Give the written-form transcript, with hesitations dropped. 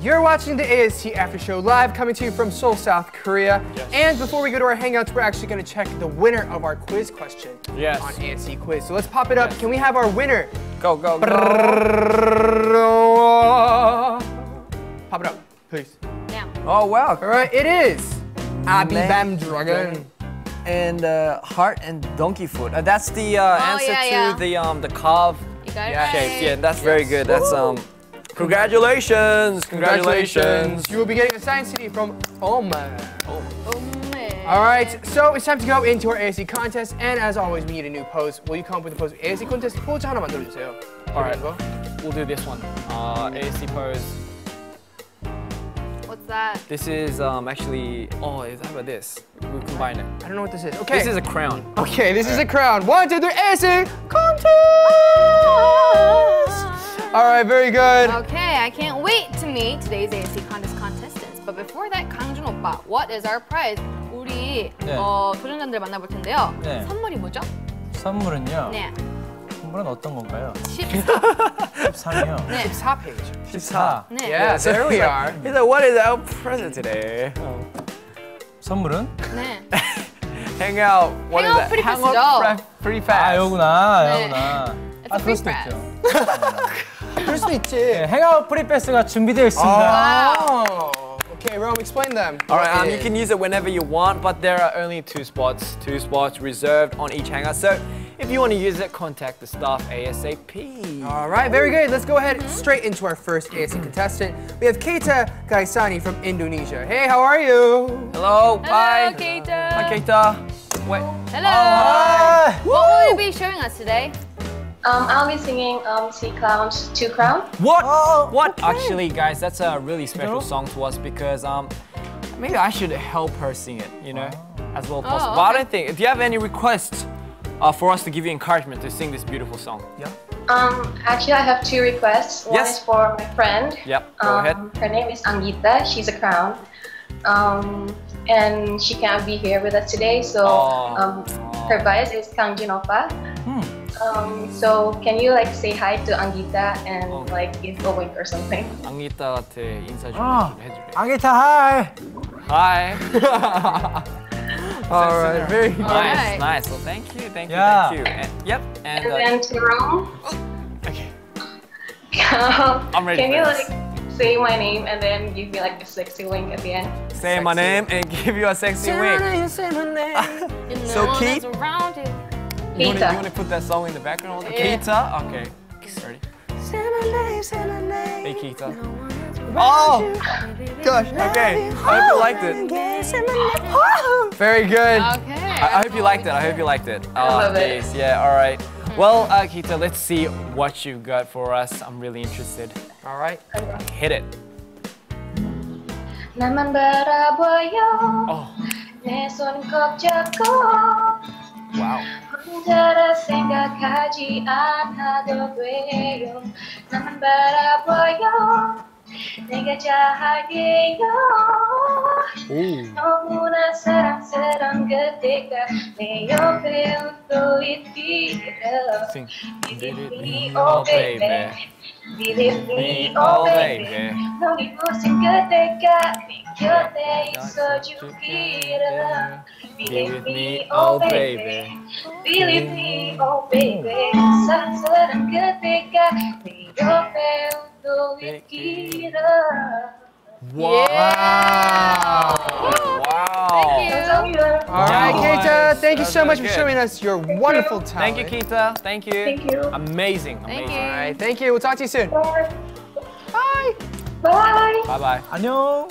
You're watching the AST After Show live, coming to you from Seoul, South Korea. Yes. And before we go to our hangouts, we're actually going to check the winner of our quiz question on AST Quiz. So let's pop it up. Yes. Can we have our winner? Go, go, go. Pop it up, please. Now. Oh, wow. All right, it is Abi Bam Dragon. And heart and donkey foot. That's the answer to the calf shape. Yeah, that's very good. That's congratulations. Congratulations. You will be getting a signed CD from Rome. All right, so it's time to go into our ASC contest, and as always, we need a new pose. Will you come up with a pose? ASC contest pose 하나 만들어 주세요. All right, we'll do this one. ASC pose. What's that? This is actually, how about this? We'll combine it. I don't know what this is. Okay. This is a crown. Okay, this is a crown. 1, 2, 3, ASC contest! All right, very good. Okay, I can't wait to meet today's ASC contest contestants. But before that, Kangjinopa, what is our prize? 우리 도전자들 만나볼 텐데요. 네. 선물이 뭐죠? 선물은요? 네. 선물은 어떤 건가요? 14이요. 네. 14 페이지. 14. 네. Yeah, there we are. He's like, what is our present today? 선물은? 네. Hang out. What is that? Hang out pretty fast. 아, 요구나. 아, 그럴 수도 있죠. 그럴 수도 있지. Hang out pretty fast가 준비되어 있습니다. Okay, Rome, explain them. All right, you can use it whenever you want, but there are only two spots reserved on each hangout. So if you want to use it, contact the staff ASAP. All right, very good. Let's go ahead straight into our first ASC contestant. We have Keita Gaisani from Indonesia. Hey, how are you? Hello. Hi, Keita. Hi, Keita. Wait. Hello. Hi. What will you be showing us today? I'll be singing C-Clown's Two Crown. What? Oh, what? Okay. Actually, guys, that's a really special song to us because maybe I should help her sing it, you know, as well as possible. But I don't think, if you have any requests for us to give you encouragement to sing this beautiful song. Yeah. Actually, I have two requests. One is for my friend. Yep, go ahead. Her name is Angita. She's a crown. And she can't be here with us today, so her bias is Kangjinopa. So can you like say hi to Angita and like give a wink or something? Angita한테 인사 좀 해줄래? Angita, hi. Hi. All right, very nice, nice. Well, thank you. And, and then to Rome. Okay. I'm ready. Can you like say my name and then give me like a sexy wink at the end? Say my name and give you a sexy wink. Say my name. So keep. You want to put that song in the background? Yeah. Keita? Okay. Ready? Hey, Keita. Oh! Gosh, okay. I hope you liked it. Very good. Okay. I hope you liked it. I hope you liked it. Oh, I love it. Yeah, all right. Well, Keita, let's see what you've got for us. I'm really interested. All right. Hit it. Wow. 혼자라 생각하지 않아도 돼요. 나만 바라봐요. 내가 잘할게요. 너무나 사랑스러운 그대가 내 옆에 웃고 있기를. Give it me, oh baby. Give it me, oh baby. 너의 웃음 그대가 내 곁에 있어주기를. Believe me, oh baby. Believe me, oh baby. 사랑스러운 그대가 내 옆에 웃고 있기를. Wow! Thank you. All right, Keita, thank you so much for showing us your wonderful talent. Thank you, Keita. Thank you. Thank you. Amazing. Amazing. All right, thank you. We'll talk to you soon. Bye. Bye. Bye. Bye. Bye. 안녕.